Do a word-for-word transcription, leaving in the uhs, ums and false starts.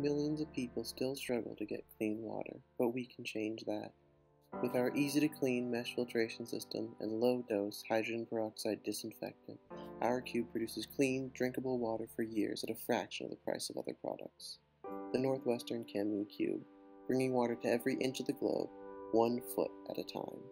Millions of people still struggle to get clean water, but we can change that. With our easy-to-clean mesh filtration system and low-dose hydrogen peroxide disinfectant, our cube produces clean, drinkable water for years at a fraction of the price of other products. The Northwestern ChemE Cube, bringing water to every inch of the globe, one foot at a time.